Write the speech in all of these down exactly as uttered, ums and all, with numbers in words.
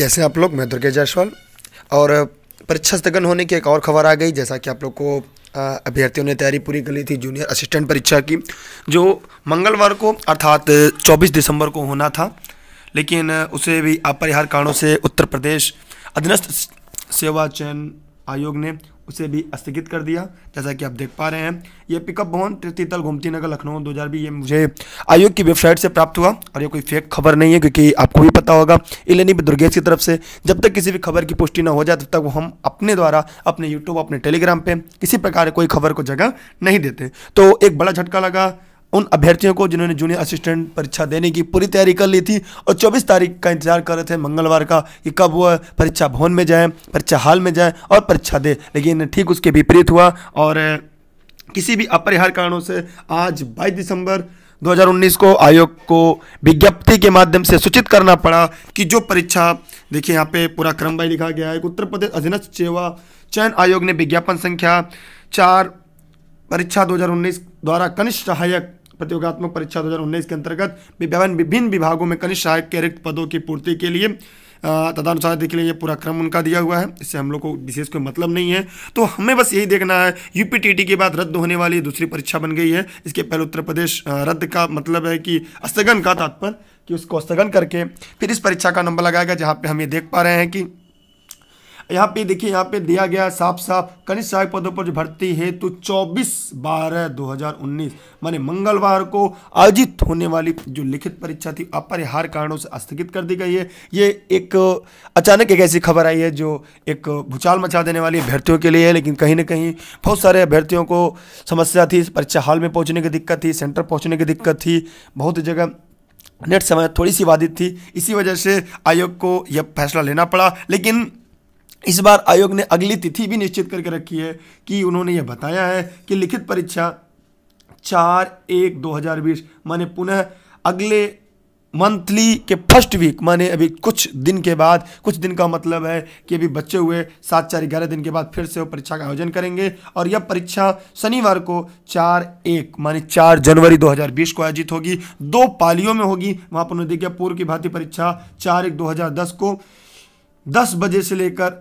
कैसे आप लोग, मैं दुर्गेश जासवाल। और परीक्षा स्थगन होने की एक और खबर आ गई। जैसा कि आप लोग को अभ्यर्थियों ने तैयारी पूरी कर ली थी जूनियर असिस्टेंट परीक्षा की, जो मंगलवार को अर्थात चौबीस दिसंबर को होना था, लेकिन उसे भी अपरिहार्य कारणों से उत्तर प्रदेश अधीनस्थ सेवा चयन आयोग ने उसे भी स्थगित कर दिया। जैसा कि आप देख पा रहे हैं, ये पिकअप भवन त्रितीतल गोमती नगर लखनऊ दो हज़ार बीस, ये मुझे आयोग की वेबसाइट से प्राप्त हुआ और ये कोई फेक खबर नहीं है, क्योंकि आपको भी पता होगा इलेनी पर दुर्गेश की तरफ से जब तक किसी भी खबर की पुष्टि ना हो जाए तब तक वो हम अपने द्वारा अपने यूट्यूब अपने टेलीग्राम पर किसी प्रकार कोई खबर को जगह नहीं देते। तो एक बड़ा झटका लगा उन अभ्यर्थियों को जिन्होंने जूनियर असिस्टेंट परीक्षा देने की पूरी तैयारी कर ली थी और चौबीस तारीख का इंतजार कर रहे थे मंगलवार का कि कब वह परीक्षा भवन में जाएं, परीक्षा हाल में जाएं और परीक्षा दे, लेकिन ठीक उसके विपरीत हुआ। और किसी भी अपरिहार्य कारणों से आज बाईस दिसंबर दो हज़ार उन्नीस को आयोग को विज्ञप्ति के माध्यम से सूचित करना पड़ा कि जो परीक्षा, देखिए यहाँ पे पूरा क्रम भाई लिखा गया है, उत्तर प्रदेश अधीनस्थ सेवा चयन आयोग ने विज्ञापन संख्या चार परीक्षा दो हज़ार उन्नीस द्वारा कनिष्ठ सहायक प्रतियोगात्मक परीक्षा दो हज़ार उन्नीस के अंतर्गत विभिन्न विभागों में कनिष्ठ सहायक के रिक्त पदों की पूर्ति के लिए तदनुसार, देख लीजिए ये पूरा क्रम उनका दिया हुआ है, इससे हम लोग को विशेष कोई मतलब नहीं है। तो हमें बस यही देखना है, यूपीटीटी के बाद रद्द होने वाली दूसरी परीक्षा बन गई है। इसके पहले उत्तर प्रदेश, रद्द का मतलब है कि स्थगन का तात्पर्य कि उसको स्थगन करके फिर इस परीक्षा का नंबर लगाया गया, जहाँ पर हम ये देख पा रहे हैं कि यहाँ पे देखिए, यहाँ पे दिया गया साफ साफ कनिष्ठ सहायक पदों पर भर्ती है तो चौबीस बारह दो हज़ार उन्नीस माने मंगलवार को आयोजित होने वाली जो लिखित परीक्षा थी अपरिहार्य कारणों से स्थगित कर दी गई है। ये एक अचानक एक ऐसी खबर आई है जो एक भूचाल मचा देने वाली अभ्यर्थियों के लिए है, लेकिन कहीं ना कहीं बहुत सारे अभ्यर्थियों को समस्या थी, परीक्षा हॉल में पहुँचने की दिक्कत थी, सेंटर पहुँचने की दिक्कत थी, बहुत जगह नेट समय थोड़ी सी बाधित थी, इसी वजह से आयोग को यह फैसला लेना पड़ा। लेकिन इस बार आयोग ने अगली तिथि भी निश्चित करके रखी है कि उन्होंने यह बताया है कि लिखित परीक्षा चार एक दो हज़ार बीस माने पुनः अगले मंथली के फर्स्ट वीक माने अभी कुछ दिन के बाद, कुछ दिन का मतलब है कि अभी बचे हुए सात चार ग्यारह दिन के बाद फिर से वो परीक्षा का आयोजन करेंगे। और यह परीक्षा शनिवार को चार एक माने चार जनवरी दो हज़ार बीस को आयोजित होगी, दो पालियों में होगी। वहाँ पर उन्होंने देखिए पूर्व की भांति परीक्षा चार एक दो हज़ार दस को दस बजे से लेकर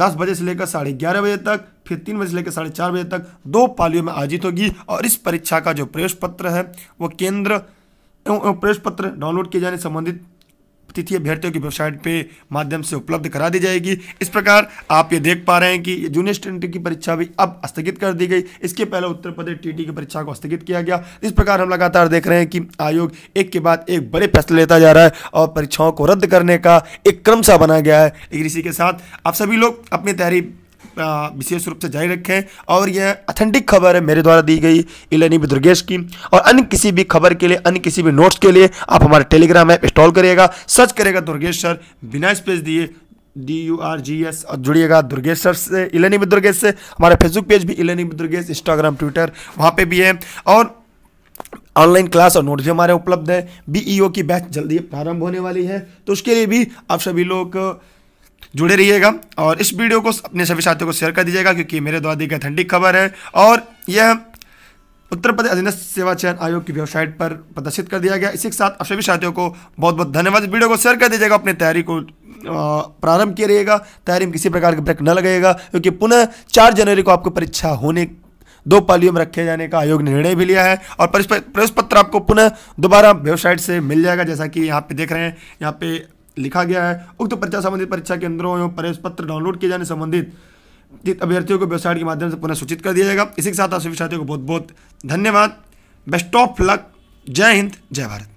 दस बजे से लेकर साढ़े ग्यारह बजे तक, फिर तीन बजे से लेकर साढ़े चार बजे तक दो पालियों में आयोजित होगी। और इस परीक्षा का जो प्रवेश पत्र है वो केंद्र एवं प्रवेश पत्र डाउनलोड किए जाने संबंधित तिथि अभ्यर्थियों की वेबसाइट पे माध्यम से उपलब्ध करा दी जाएगी। इस प्रकार आप ये देख पा रहे हैं कि जूनियर असिस्टेंट की परीक्षा भी अब स्थगित कर दी गई। इसके पहले उत्तर प्रदेश टीटी की परीक्षा को स्थगित किया गया। इस प्रकार हम लगातार देख रहे हैं कि आयोग एक के बाद एक बड़े फैसले लेता जा रहा है और परीक्षाओं को रद्द करने का एक क्रम सा बना गया है। लेकिन इसी के साथ आप सभी लोग अपनी तैयारी विशेष रूप से जारी रखें। और यह ऑथेंटिक खबर है मेरे द्वारा दी गई इलेनी दुर्गेश की, और अन्य किसी भी खबर के लिए, अन्य किसी भी नोट्स के लिए आप हमारे टेलीग्राम ऐप इंस्टॉल करिएगा, सर्च करिएगा दुर्गेश सर बिना स्पेस दिए D U R G S और जुड़िएगा दुर्गेश सर से, इलेनी दुर्गेश से। हमारा फेसबुक पेज भी इलेनी दुर्गेश, इंस्टाग्राम, ट्विटर वहाँ पर भी है, और ऑनलाइन क्लास और नोट्स भी हमारे उपलब्ध है। बीईओ की बैच जल्दी प्रारंभ होने वाली है, तो उसके लिए भी आप सभी लोग जुड़े रहिएगा और इस वीडियो को अपने सभी साथियों को शेयर कर दीजिएगा, क्योंकि मेरे द्वारा दी गई ठंडी खबर है और यह उत्तर प्रदेश अधीनस्थ सेवा चयन आयोग की वेबसाइट पर प्रदर्शित कर दिया गया। इसी के साथ आप सभी साथियों को बहुत बहुत धन्यवाद। वीडियो को शेयर कर दीजिएगा, अपनी तैयारी को प्रारंभ किए रहिएगा, तैयारी में किसी प्रकार का ब्रेक न लगेगा, क्योंकि पुनः चार जनवरी को आपको परीक्षा होने, दो पालियों में रखे जाने का आयोग ने निर्णय भी लिया है। और प्रवेश पत्र आपको पुनः दोबारा वेबसाइट से मिल जाएगा, जैसा कि यहाँ पे देख रहे हैं, यहाँ पे लिखा गया है उक्त परीक्षा संबंधित परीक्षा केंद्रों एवं प्रवेश पत्र डाउनलोड किए जाने संबंधित अभ्यर्थियों को वेबसाइट के माध्यम से पुनः सूचित कर दिया जाएगा। इसी के साथ आप सभी साथियों को बहुत बहुत धन्यवाद। Best of luck. जय हिंद, जय भारत।